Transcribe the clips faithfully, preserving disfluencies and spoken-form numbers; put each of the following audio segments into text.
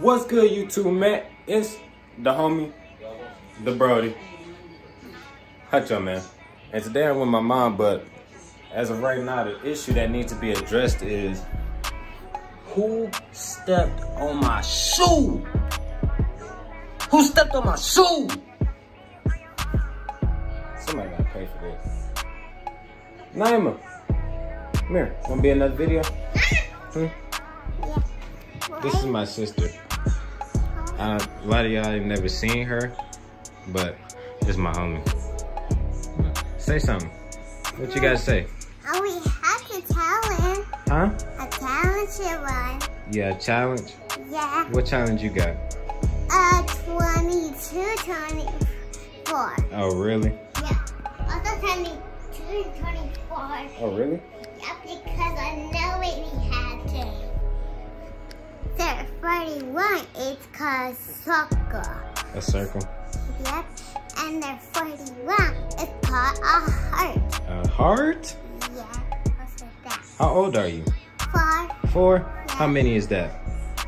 What's good, YouTube, man? It's the homie, the Brody. How's y'all, man? And today I'm with my mom, but as of right now, the issue that needs to be addressed is who stepped on my shoe? Who stepped on my shoe? Somebody gotta pay for this. Naima, come here. Wanna be another video? Hmm? This is my sister. Uh, a lot of y'all have never seen her, but it's my homie. Say something. What you gotta say? Oh, we have to challenge. Huh? A challenge you want. Yeah, a challenge? Yeah. What challenge you got? Uh, twenty-two, twenty-four. Oh, really? Yeah. Also twenty-two, twenty-four. Oh, really? Yeah, because I know it we had to. thirty-one is called circle. A circle? Yep. And the forty-one is called a heart. A heart? Yeah. What's with that? How old are you? Four. Four? Yep. How many is that?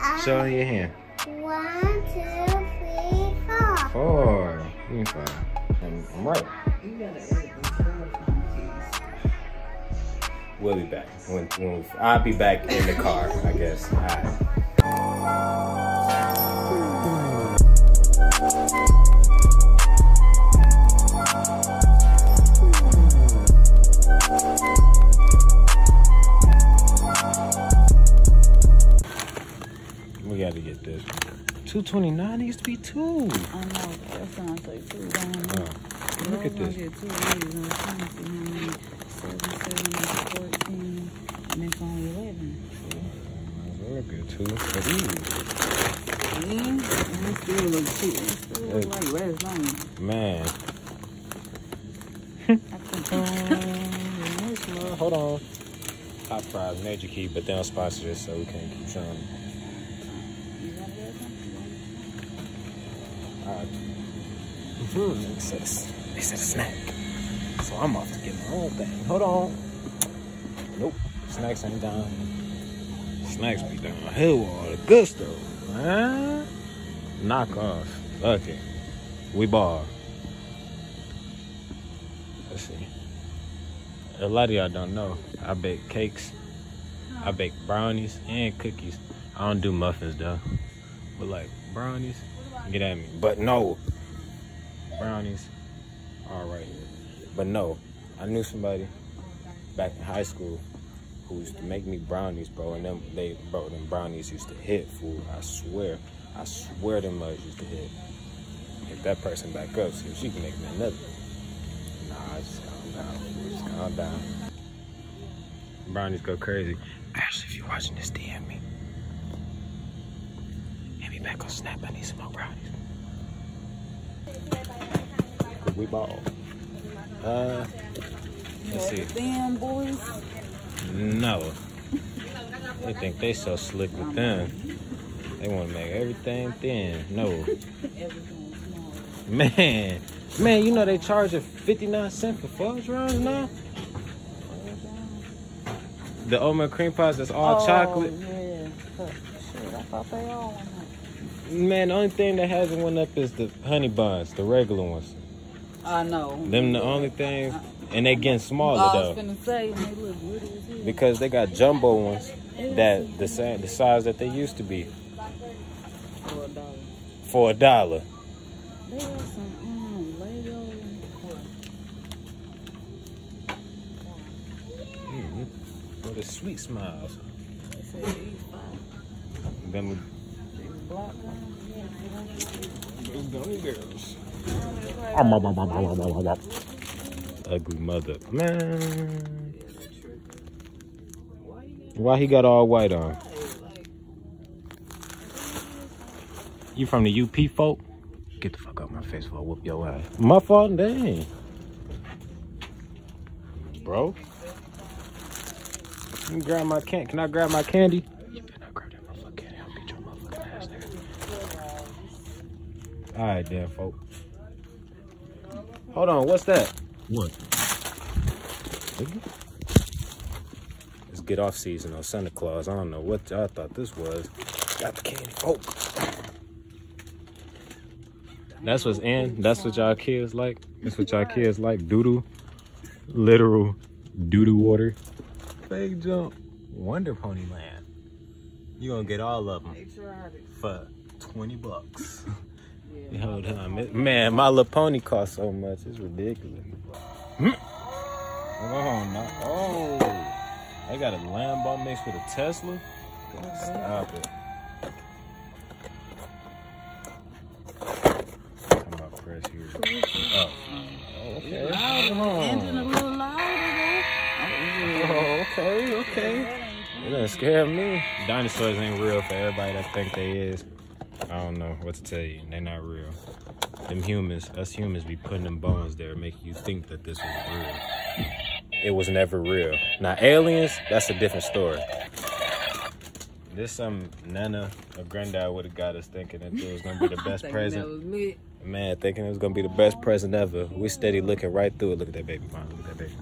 Um, Show your hand. One, two, three, four. Four. Three, five. I'm, I'm right. You gotta edit the phone. We'll be back. When, when, I'll be back in the car, I guess. All right. We gotta get this. two twenty-nine used to be two. I know, that sounds like two. Oh, look at this. Get two I'm trying to see how many. seven, seven, fourteen, and it's only eleven. Look at two of these. Man, it still looks cute. It still looks like red line. Man. um, hold on. Hot fries, major key, but they don't sponsor this, so we can't keep trying. Alright. Mm-hmm. It's a, it's a snack. So I'm off to get my own thing. Hold on. Nope. Snacks ain't done. Snacks be downhill with all the good stuff, man. Knock off. Fuck it. We ball. Let's see. A lot of y'all don't know. I bake cakes. I bake brownies and cookies. I don't do muffins, though. But, like, brownies, get at me. But, no. Brownies. All right. But, no. I knew somebody back in high school who used to make me brownies, bro, and them they bro them brownies used to hit, fool. I swear, I swear them mugs used to hit. Hit that person back up, see if she can make me another. Nah, just calm down, fool. Just calm down. Brownies go crazy. Ashley, if you're watching this, D M me. Hit me back on Snap. I need some more brownies. We ball. Uh, let's see. Damn boys. No. They think they so slick with them. They want to make everything thin. No. Man. Man, you know they charge at fifty-nine cents for fudge rounds now? The oatmeal cream pies that's all oh, chocolate. Yeah. Shit, I thought they all went up. Man, the only thing that hasn't went up is the honey buns, the regular ones. I know. Them the only things. And they getting smaller though. I was gonna say, they look woody as hell. Because they got jumbo ones that the same the size that they used to be. For a dollar. For a dollar. They got some um, Lego. Mm-hmm. For the sweet smiles. They say these five. Them block ones. Gummy girls. Ugly mother, man. Why he got all white on? You from the U P, folk? Get the fuck out my face, or I'll whoop your ass. My fault, dang, bro. Can you grab my can? Can I grab my candy? You better not grab that motherfucking candy. I'll beat your motherfucking ass, nigga. All right, then, folk. Hold on, what's that? What? It's get off season on Santa Claus. I don't know what y'all thought this was. Got the candy. Oh. That's what's in. That's what y'all kids like. That's what y'all kids like. Doodoo. Literal doodoo water. Fake jump. Wonder Pony Land. You gonna get all of them for twenty bucks. Yeah, hold on. Man, My Little Pony costs so much. It's ridiculous. Mm. Oh, no. Oh. I got a Lambo mixed with a Tesla. Stop it. I'm about to press here. Oh. Oh, okay. Come on. Engine a little louder, though. Oh, okay, okay. It doesn't scare me. Dinosaurs ain't real for everybody that think they is. I don't know what to tell you. They're not real. Them humans, us humans be putting them bones there, making you think that this was real. It was never real. Now, aliens, that's a different story. This some Nana or Granddad would have got us thinking that it was going to be the best present. That was me. Man, thinking it was going to be the best present ever. We steady looking right through it. Look at that baby, mom. Look at that baby.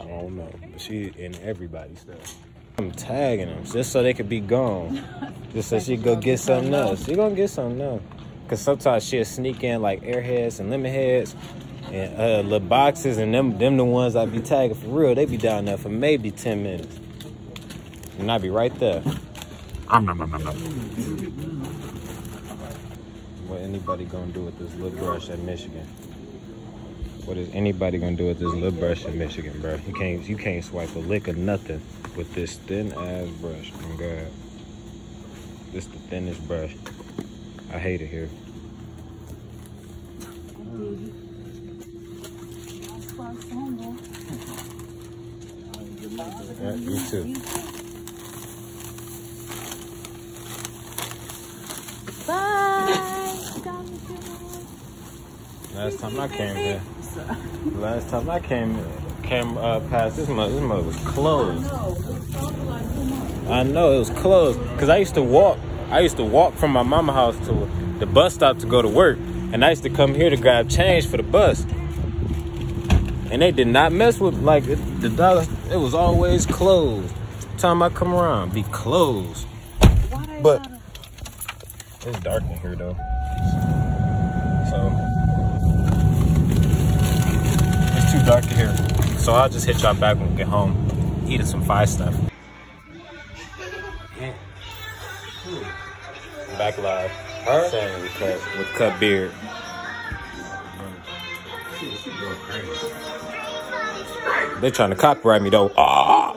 I don't know. But she in everybody's stuff. I'm tagging them just so they could be gone. Just so she go get something else. She going to get something else. Because sometimes she'll sneak in like Airheads and Lemonheads. And uh, little boxes and them, them the ones I be tagging for real. They be down there for maybe ten minutes. And I be right there. I'm not, I'm not, I'm not. What anybody gonna do with this lip brush in Michigan? What is anybody gonna do with this lip brush in Michigan, bro? You can't, you can't swipe a lick or nothing with this thin-ass brush. Oh, God. This the thinnest brush. I hate it here. Yeah, me too. Bye. Last time I came here, last time I came came uh, past this mother, this mother was closed. I know it was closed because I used to walk. I used to walk from my mama's house to the bus stop to go to work, and I used to come here to grab change for the bus. And they did not mess with, like, it, the dollar, it was always closed. Time I come around, be closed. But it's dark in here, though. So, it's too dark in here. So I'll just hit y'all back when we get home, eating some fire stuff. Back live. Huh? Same with cut, with cut beard. They're trying to copyright me though. Ah.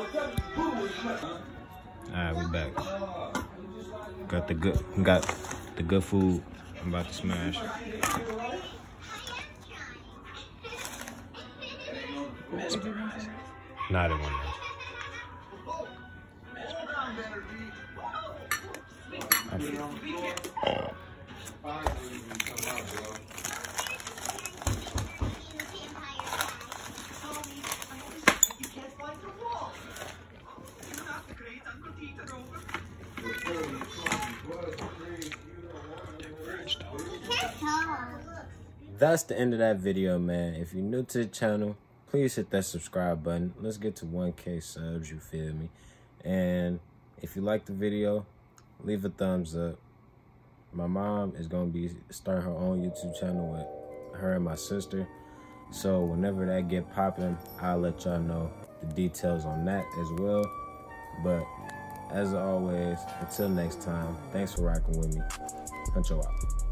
Alright, we back. Got the good got the good food. I'm about to smash. Mesmerizing. Not in one. Mesmerizing. That's the end of that video, man. If you're new to the channel, please hit that subscribe button. Let's get to one K subs, you feel me? And if you like the video, leave a thumbs up. My mom is going to be starting her own YouTube channel with her and my sister. So whenever that get popping, I'll let y'all know the details on that as well. But as always, until next time, thanks for rocking with me. Huncho out.